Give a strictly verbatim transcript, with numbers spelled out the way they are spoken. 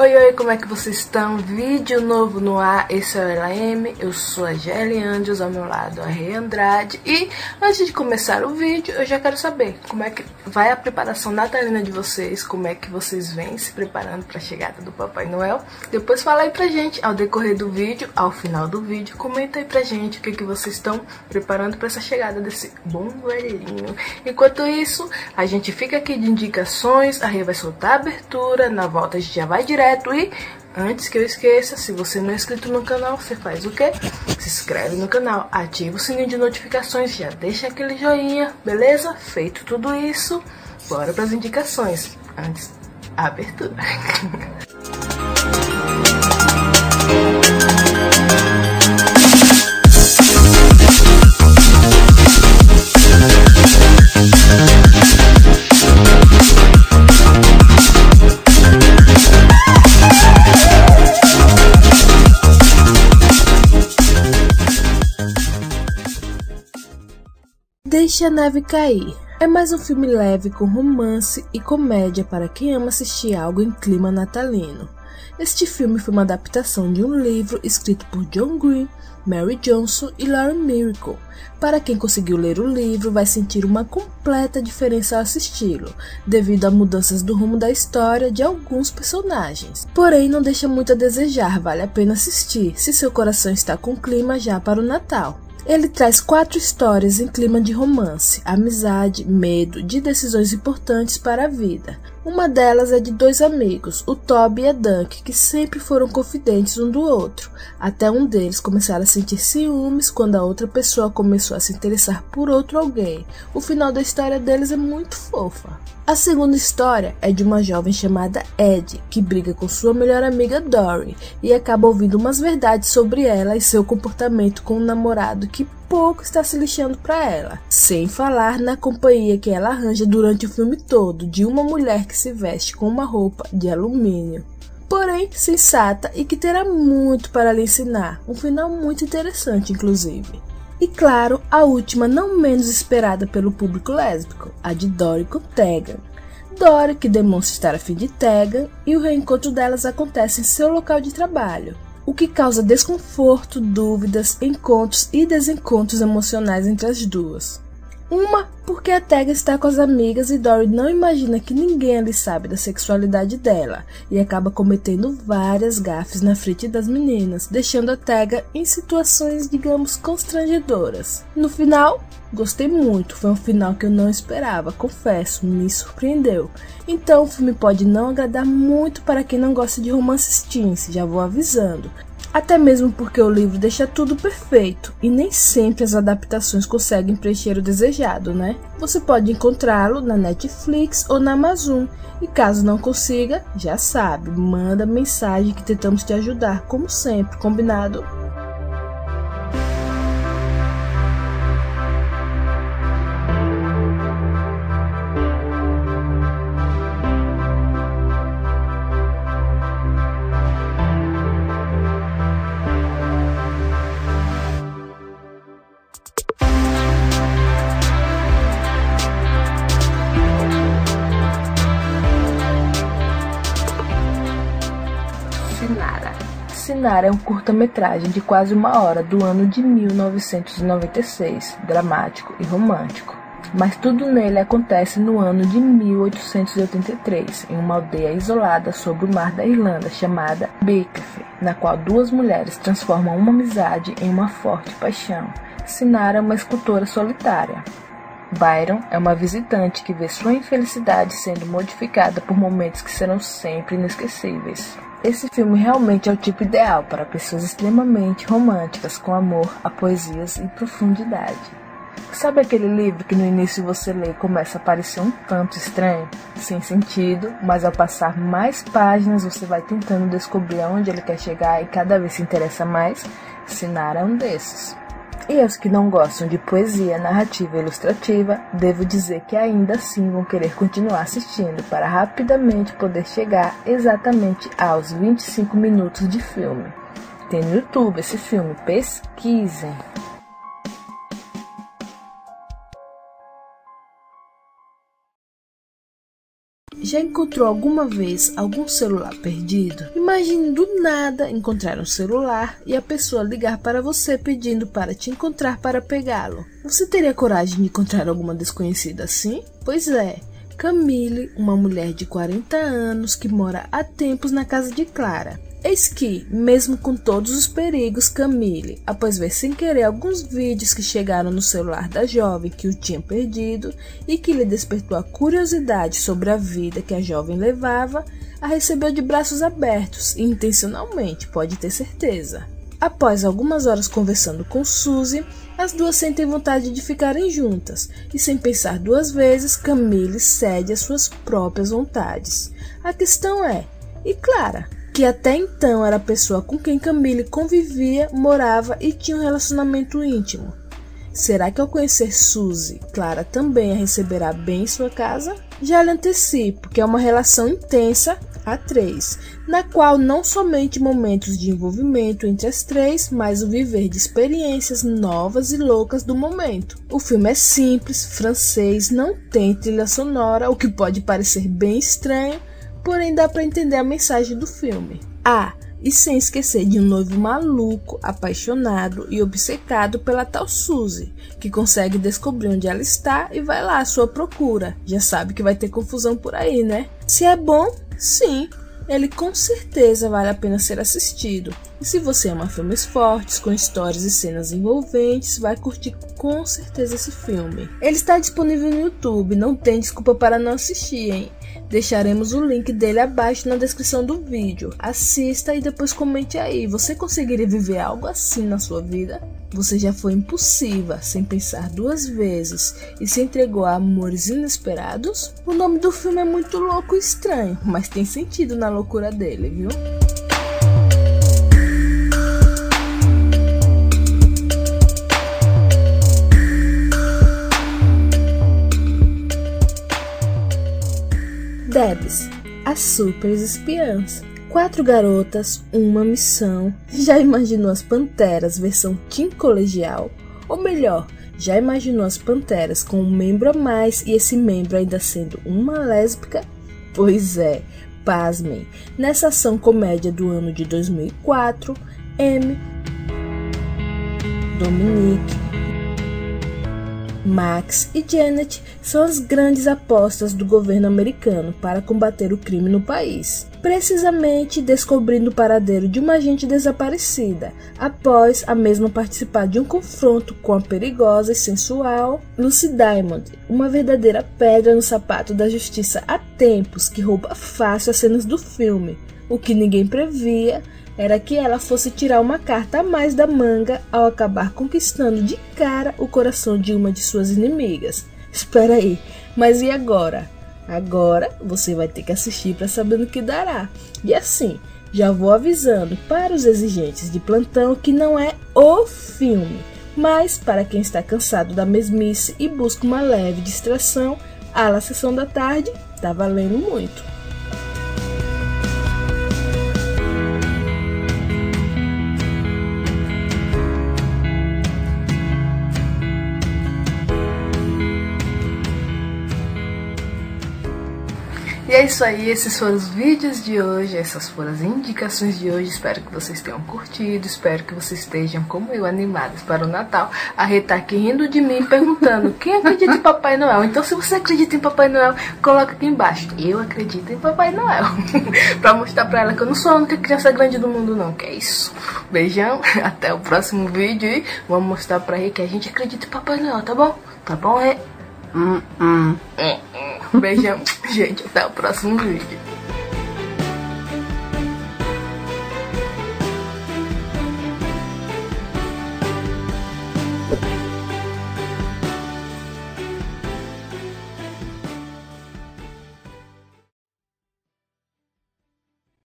Oi, oi, como é que vocês estão? Vídeo novo no ar, esse é o L A M, eu sou a Gerly Andrews, ao meu lado a Rê Andrade. E antes de começar o vídeo, eu já quero saber como é que vai a preparação natalina de vocês, como é que vocês vêm se preparando para a chegada do Papai Noel. Depois fala aí pra gente, ao decorrer do vídeo, ao final do vídeo, comenta aí pra gente o que, que vocês estão preparando para essa chegada desse bom velhinho. Enquanto isso, a gente fica aqui de indicações, a Rê vai soltar a abertura, na volta a gente já vai direto. E antes que eu esqueça, se você não é inscrito no canal, você faz o quê? Se inscreve no canal, ativa o sininho de notificações, já deixa aquele joinha, beleza? Feito tudo isso, bora para as indicações. Antes, a abertura. Deixe a Neve Cair é mais um filme leve com romance e comédia para quem ama assistir algo em clima natalino. Este filme foi uma adaptação de um livro escrito por John Green, Mary Johnson e Lauren Miracle. Para quem conseguiu ler o livro, vai sentir uma completa diferença ao assisti-lo, devido a mudanças do rumo da história de alguns personagens. Porém, não deixa muito a desejar, vale a pena assistir, se seu coração está com clima já para o Natal. Ele traz quatro histórias em clima de romance, amizade, medo, de decisões importantes para a vida. Uma delas é de dois amigos, o Toby e a Dunk, que sempre foram confidentes um do outro, até um deles começar a sentir ciúmes quando a outra pessoa começou a se interessar por outro alguém. O final da história deles é muito fofa. A segunda história é de uma jovem chamada Ed, que briga com sua melhor amiga Dory e acaba ouvindo umas verdades sobre ela e seu comportamento com um namorado que pouco está se lixando para ela, sem falar na companhia que ela arranja durante o filme todo de uma mulher que se veste com uma roupa de alumínio, porém sensata e que terá muito para lhe ensinar, um final muito interessante inclusive. E claro, a última não menos esperada pelo público lésbico, a de Dory com Tegan. Dory, que demonstra estar afim de Tegan, e o reencontro delas acontece em seu local de trabalho, o que causa desconforto, dúvidas, encontros e desencontros emocionais entre as duas. Uma, porque a Tegan está com as amigas e Dory não imagina que ninguém ali sabe da sexualidade dela e acaba cometendo várias gafes na frente das meninas, deixando a Tegan em situações, digamos, constrangedoras. No final, gostei muito, foi um final que eu não esperava, confesso, me surpreendeu. Então o filme pode não agradar muito para quem não gosta de romances teens, já vou avisando. Até mesmo porque o livro deixa tudo perfeito, e nem sempre as adaptações conseguem preencher o desejado, né? Você pode encontrá-lo na Netflix ou na Amazon, e caso não consiga, já sabe, manda mensagem que tentamos te ajudar, como sempre, combinado? Cynara. Cynara é um curta-metragem de quase uma hora do ano de mil novecentos e noventa e seis, dramático e romântico. Mas tudo nele acontece no ano de mil oitocentos e oitenta e três, em uma aldeia isolada sobre o mar da Irlanda chamada Bective, na qual duas mulheres transformam uma amizade em uma forte paixão. Cynara é uma escultora solitária. Byron é uma visitante que vê sua infelicidade sendo modificada por momentos que serão sempre inesquecíveis. Esse filme realmente é o tipo ideal para pessoas extremamente românticas, com amor a poesias e profundidade. Sabe aquele livro que no início você lê e começa a parecer um tanto estranho, sem sentido, mas ao passar mais páginas você vai tentando descobrir aonde ele quer chegar e cada vez se interessa mais? Cynara é um desses. E aos que não gostam de poesia, narrativa e ilustrativa, devo dizer que ainda assim vão querer continuar assistindo para rapidamente poder chegar exatamente aos vinte e cinco minutos de filme. Tem no YouTube esse filme, pesquisem! Já encontrou alguma vez algum celular perdido? Imagine do nada encontrar um celular e a pessoa ligar para você pedindo para te encontrar para pegá-lo. Você teria coragem de encontrar alguma desconhecida assim? Pois é. Camille, uma mulher de quarenta anos que mora há tempos na casa de Clara. Eis que, mesmo com todos os perigos, Camille, após ver sem querer alguns vídeos que chegaram no celular da jovem que o tinha perdido e que lhe despertou a curiosidade sobre a vida que a jovem levava, a recebeu de braços abertos e intencionalmente, pode ter certeza. Após algumas horas conversando com Suzy, as duas sentem vontade de ficarem juntas e, sem pensar duas vezes, Camille cede às suas próprias vontades. A questão é, e Clara, que até então era a pessoa com quem Camille convivia, morava e tinha um relacionamento íntimo. Será que ao conhecer Suzy, Clara também a receberá bem em sua casa? Já lhe antecipo que é uma relação intensa a três, na qual não somente momentos de envolvimento entre as três, mas o viver de experiências novas e loucas do momento. O filme é simples, francês, não tem trilha sonora, o que pode parecer bem estranho, porém dá para entender a mensagem do filme. Ah, e sem esquecer de um noivo maluco, apaixonado e obcecado pela tal Suzy, que consegue descobrir onde ela está e vai lá à sua procura. Já sabe que vai ter confusão por aí, né? Se é bom, sim, ele com certeza vale a pena ser assistido. E se você ama filmes fortes, com histórias e cenas envolventes, vai curtir com certeza esse filme. Ele está disponível no YouTube, não tem desculpa para não assistir, hein? Deixaremos o link dele abaixo na descrição do vídeo. Assista e depois comente aí. Você conseguiria viver algo assim na sua vida? Você já foi impulsiva, sem pensar duas vezes e se entregou a amores inesperados? O nome do filme é muito louco e estranho, mas tem sentido na loucura dele, viu? Debs, as super espiãs. Quatro garotas, uma missão. Já imaginou as panteras versão team colegial? Ou melhor, já imaginou as panteras com um membro a mais e esse membro ainda sendo uma lésbica? Pois é, pasmem. Nessa ação comédia do ano de dois mil e quatro, M, Dominique, Max e Janet são as grandes apostas do governo americano para combater o crime no país, precisamente descobrindo o paradeiro de uma agente desaparecida, após a mesma participar de um confronto com a perigosa e sensual Lucy Diamond, uma verdadeira pedra no sapato da justiça há tempos, que rouba fácil as cenas do filme. O que ninguém previa era que ela fosse tirar uma carta a mais da manga ao acabar conquistando de cara o coração de uma de suas inimigas. Espera aí, mas e agora? Agora você vai ter que assistir para saber no que dará. E assim, já vou avisando para os exigentes de plantão que não é o filme, mas para quem está cansado da mesmice e busca uma leve distração, à la sessão da tarde, tá valendo muito. E é isso aí, esses foram os vídeos de hoje, essas foram as indicações de hoje, espero que vocês tenham curtido, espero que vocês estejam, como eu, animados para o Natal. A Rê tá aqui rindo de mim, perguntando, quem acredita em Papai Noel? Então se você acredita em Papai Noel, coloca aqui embaixo, eu acredito em Papai Noel, pra mostrar pra ela que eu não sou a única criança grande do mundo não, que é isso. Beijão, até o próximo vídeo e vamos mostrar pra Rê que a gente acredita em Papai Noel, tá bom? Tá bom, Rê? Hum, hum, hum. Beijão, gente, até o próximo vídeo.